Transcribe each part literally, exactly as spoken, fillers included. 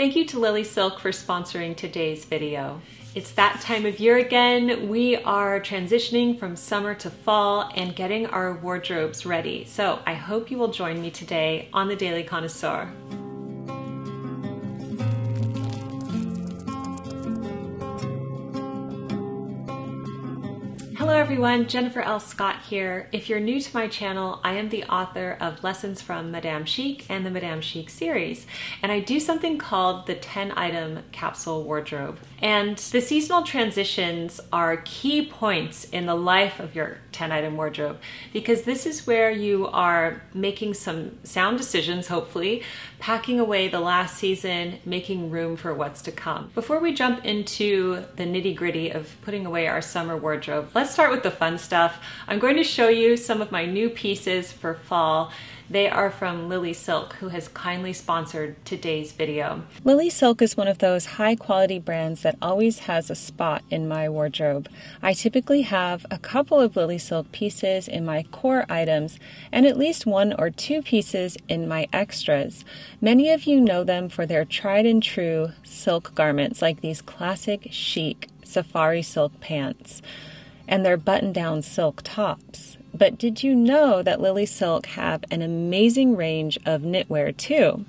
Thank you to LilySilk for sponsoring today's video. It's that time of year again. We are transitioning from summer to fall and getting our wardrobes ready. So I hope you will join me today on the Daily Connoisseur. Hello everyone, Jennifer L. Scott here. If you're new to my channel, I am the author of Lessons from Madame Chic and the Madame Chic series, and I do something called the ten item capsule wardrobe. And the seasonal transitions are key points in the life of your ten item wardrobe, because this is where you are making some sound decisions, hopefully, packing away the last season, making room for what's to come. Before we jump into the nitty-gritty of putting away our summer wardrobe, let's Let's start with the fun stuff. I'm going to show you some of my new pieces for fall. They are from LilySilk, who has kindly sponsored today's video. LilySilk is one of those high quality brands that always has a spot in my wardrobe. I typically have a couple of LilySilk pieces in my core items and at least one or two pieces in my extras. Many of you know them for their tried and true silk garments, like these classic chic safari silk pants and their button-down silk tops. But did you know that LilySilk have an amazing range of knitwear too?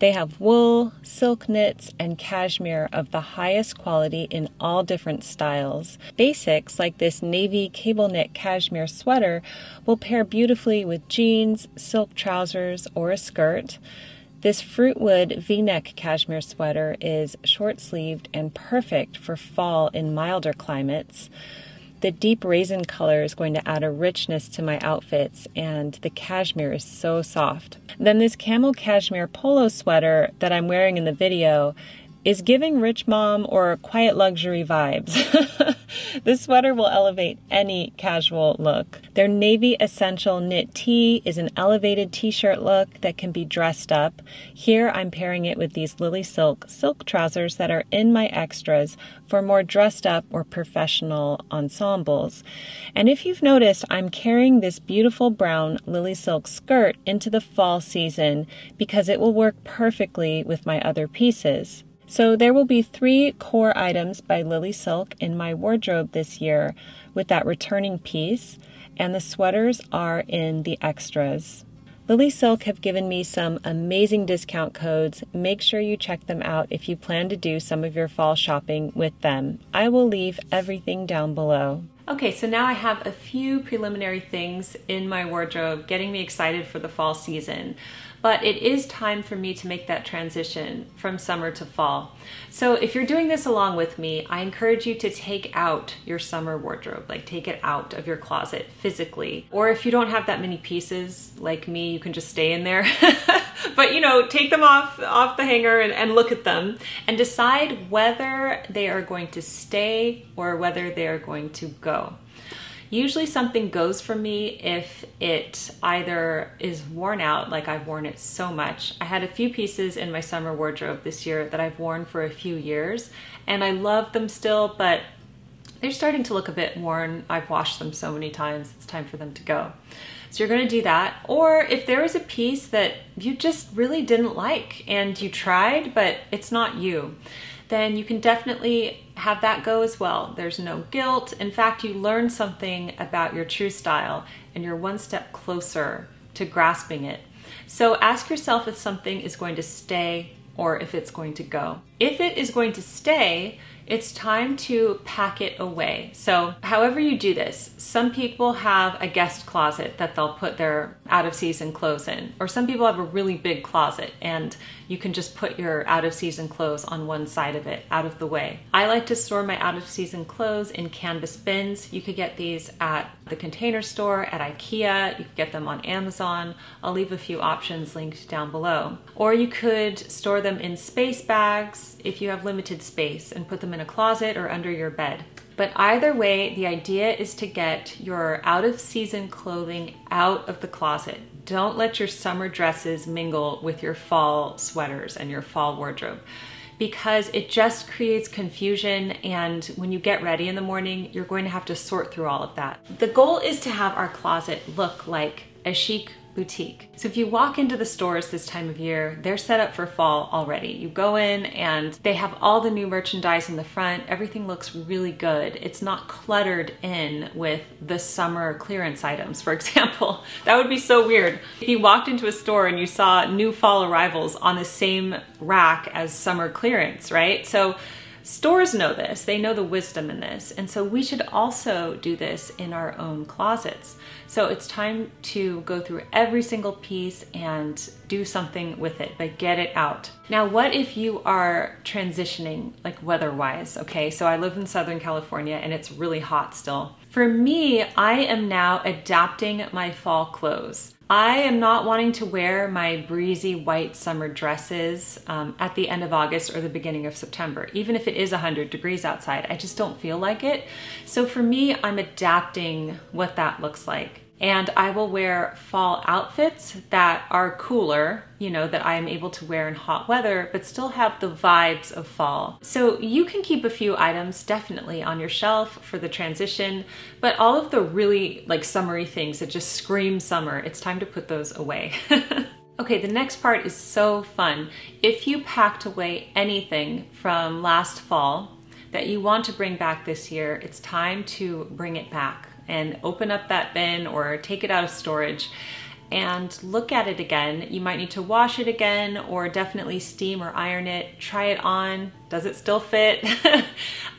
They have wool, silk knits, and cashmere of the highest quality in all different styles. Basics like this navy cable knit cashmere sweater will pair beautifully with jeans, silk trousers, or a skirt. This fruitwood V-neck cashmere sweater is short-sleeved and perfect for fall in milder climates. The deep raisin color is going to add a richness to my outfits, and the cashmere is so soft. Then this camel cashmere polo sweater that I'm wearing in the video is giving rich mom or quiet luxury vibes. This sweater will elevate any casual look. Their navy essential knit tee is an elevated t-shirt look that can be dressed up. Here I'm pairing it with these LilySilk silk trousers that are in my extras for more dressed up or professional ensembles. And if you've noticed, I'm carrying this beautiful brown LilySilk skirt into the fall season because it will work perfectly with my other pieces. So there will be three core items by LilySilk in my wardrobe this year, with that returning piece, and the sweaters are in the extras. LilySilk have given me some amazing discount codes. Make sure you check them out if you plan to do some of your fall shopping with them. I will leave everything down below. Okay, so now I have a few preliminary things in my wardrobe getting me excited for the fall season, but it is time for me to make that transition from summer to fall. So if you're doing this along with me, I encourage you to take out your summer wardrobe, like take it out of your closet physically. Or if you don't have that many pieces, like me, you can just stay in there. But you know, take them off, off the hanger and, and look at them and decide whether they are going to stay or whether they are going to go. Usually something goes for me if it either is worn out, like I've worn it so much. I had a few pieces in my summer wardrobe this year that I've worn for a few years and I love them still, but they're starting to look a bit worn. I've washed them so many times, it's time for them to go. So you're gonna do that. Or if there is a piece that you just really didn't like and you tried, but it's not you, then you can definitely have that go as well. There's no guilt. In fact, you learn something about your true style and you're one step closer to grasping it. So ask yourself if something is going to stay or if it's going to go. If it is going to stay, it's time to pack it away. So however you do this, some people have a guest closet that they'll put their out of season clothes in, or some people have a really big closet and you can just put your out of season clothes on one side of it, out of the way. I like to store my out of season clothes in canvas bins. You could get these at the Container Store, at IKEA, you could get them on Amazon. I'll leave a few options linked down below. Or you could store them in space bags if you have limited space and put them in in a closet or under your bed. But either way, the idea is to get your out-of-season clothing out of the closet. Don't let your summer dresses mingle with your fall sweaters and your fall wardrobe, because it just creates confusion, and when you get ready in the morning, you're going to have to sort through all of that. The goal is to have our closet look like a chic boutique. So if you walk into the stores this time of year, they're set up for fall already. You go in and they have all the new merchandise in the front. Everything looks really good. It's not cluttered in with the summer clearance items, for example. That would be so weird. If you walked into a store and you saw new fall arrivals on the same rack as summer clearance, right? So stores know this, they know the wisdom in this, and so we should also do this in our own closets. So it's time to go through every single piece and do something with it, but get it out. Now, what if you are transitioning, like weather-wise, okay? So I live in Southern California and it's really hot still. For me, I am now adapting my fall clothes. I am not wanting to wear my breezy white summer dresses um, at the end of August or the beginning of September. Even if it is one hundred degrees outside, I just don't feel like it. So for me, I'm adapting what that looks like. And I will wear fall outfits that are cooler, you know, that I'm able to wear in hot weather, but still have the vibes of fall. So you can keep a few items definitely on your shelf for the transition, but all of the really like summery things that just scream summer, it's time to put those away. Okay, the next part is so fun. If you packed away anything from last fall that you want to bring back this year, it's time to bring it back and open up that bin or take it out of storage and look at it again. You might need to wash it again or definitely steam or iron it. Try it on. Does it still fit?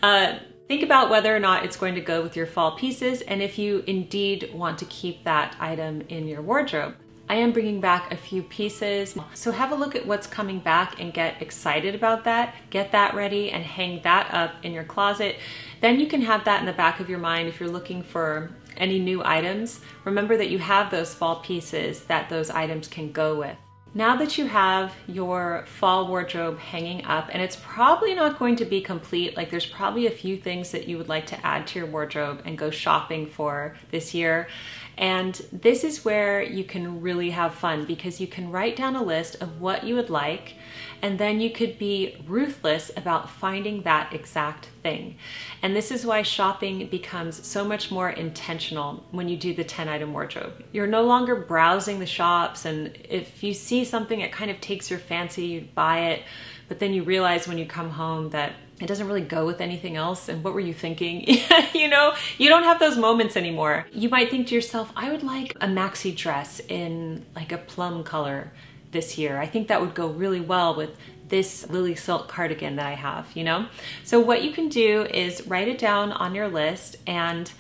uh, think about whether or not it's going to go with your fall pieces and if you indeed want to keep that item in your wardrobe. I am bringing back a few pieces, so have a look at what's coming back and get excited about that. Get that ready and hang that up in your closet. Then you can have that in the back of your mind if you're looking for any new items. Remember that you have those fall pieces that those items can go with. Now that you have your fall wardrobe hanging up, and it's probably not going to be complete, like there's probably a few things that you would like to add to your wardrobe and go shopping for this year. And this is where you can really have fun because you can write down a list of what you would like, and then you could be ruthless about finding that exact thing. And this is why shopping becomes so much more intentional when you do the ten item wardrobe. You're no longer browsing the shops, and if you see something that kind of takes your fancy, you buy it, but then you realize when you come home that it doesn't really go with anything else, and what were you thinking? You know, you don't have those moments anymore. You might think to yourself, I would like a maxi dress in like a plum color this year. I think that would go really well with this LilySilk cardigan that I have, you know? So what you can do is write it down on your list, and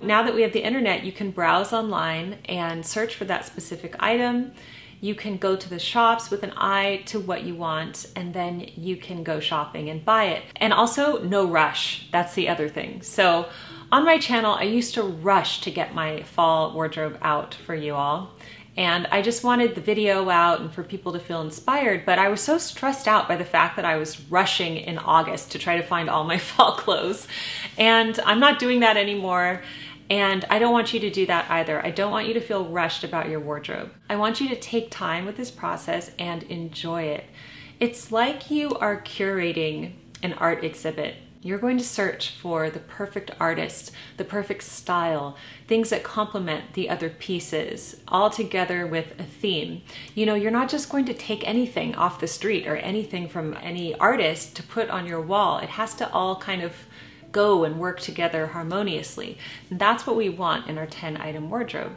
now that we have the internet, you can browse online and search for that specific item. You can go to the shops with an eye to what you want, and then you can go shopping and buy it. And also, no rush. That's the other thing. So on my channel, I used to rush to get my fall wardrobe out for you all. And I just wanted the video out and for people to feel inspired, but I was so stressed out by the fact that I was rushing in August to try to find all my fall clothes. And I'm not doing that anymore. And I don't want you to do that either. I don't want you to feel rushed about your wardrobe. I want you to take time with this process and enjoy it. It's like you are curating an art exhibit. You're going to search for the perfect artist, the perfect style, things that complement the other pieces, all together with a theme. You know, you're not just going to take anything off the street or anything from any artist to put on your wall. It has to all kind of go and work together harmoniously. And that's what we want in our ten item wardrobe.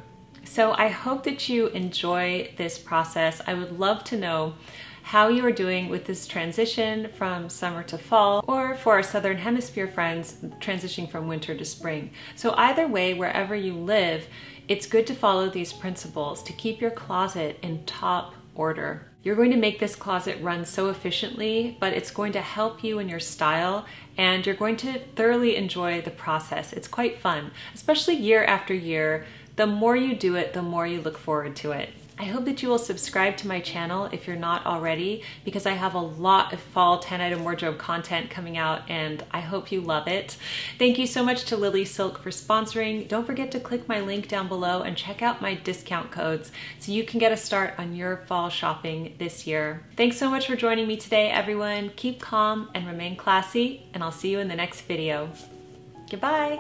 So I hope that you enjoy this process. I would love to know how you are doing with this transition from summer to fall, or for our Southern Hemisphere friends, transitioning from winter to spring. So either way, wherever you live, it's good to follow these principles to keep your closet in top order. You're going to make this closet run so efficiently, but it's going to help you in your style, and you're going to thoroughly enjoy the process. It's quite fun, especially year after year. The more you do it, the more you look forward to it. I hope that you will subscribe to my channel if you're not already, because I have a lot of fall ten item wardrobe content coming out, and I hope you love it. Thank you so much to LilySilk for sponsoring. Don't forget to click my link down below and check out my discount codes so you can get a start on your fall shopping this year. Thanks so much for joining me today, everyone. Keep calm and remain classy, and I'll see you in the next video. Goodbye.